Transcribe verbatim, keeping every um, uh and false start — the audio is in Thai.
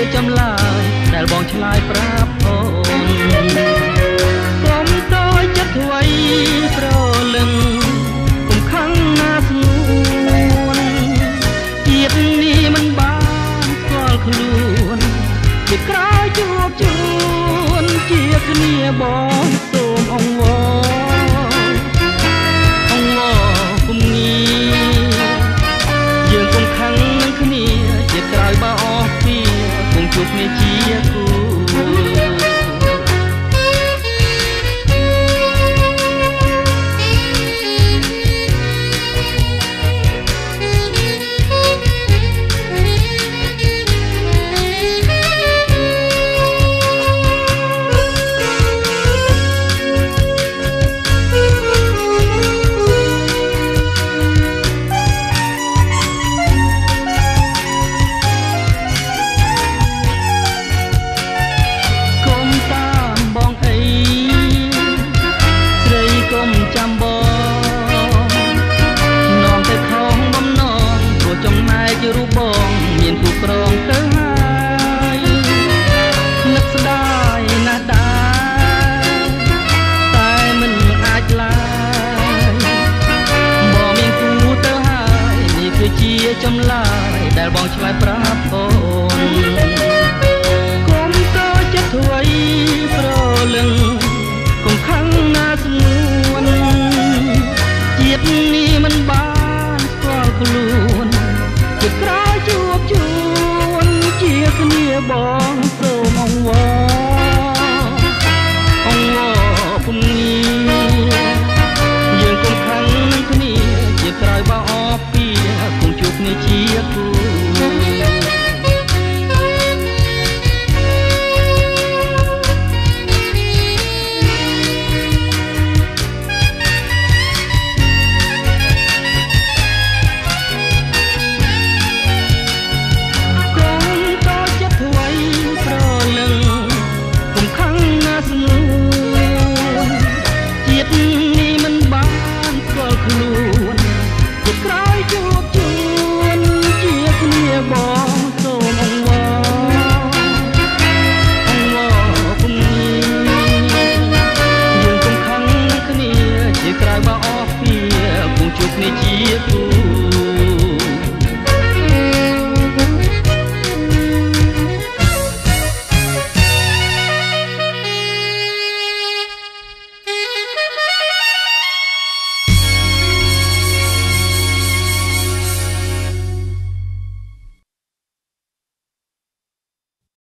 ยวจำลายแต่บองชลายปราบพลกลมต้อยจัดไว้โปรลึงกุมขังนาสนวนเกียบนี้มันบานก้อนขลุนจิตกล้าจูบจูนเจียขเนียบองโสมองวอนองวอนกุมนี้ยืนกุมขังนั่งขเนียเจียกลายบ้าออกที่คงจุกในเจียกูจำลายแต่บองชลายปราบพลกลมต้อยจัดไว้โปรลึงกุมขังนาสนวนเจียบนี้มันบานกว้างขลุนจุดกล้าจูบจวนเจียขเนียบองโสมองวอนองวอนปุ่มนี้ยืนกุมขังขเนียเจียกลายบ้าออกปีคงจุกในเชียกูกองต่อจับถวยโปรลึงคงขังนาสนูเจียบนี้มันบานก็คลูนจุดกล้าจูบจูนเจียขเนียบองโสมองวอนองวอนปุ่มนี้ยืนกุมขังขเนียเจียกลายบ้าออกเพียคงจุกในเจียกู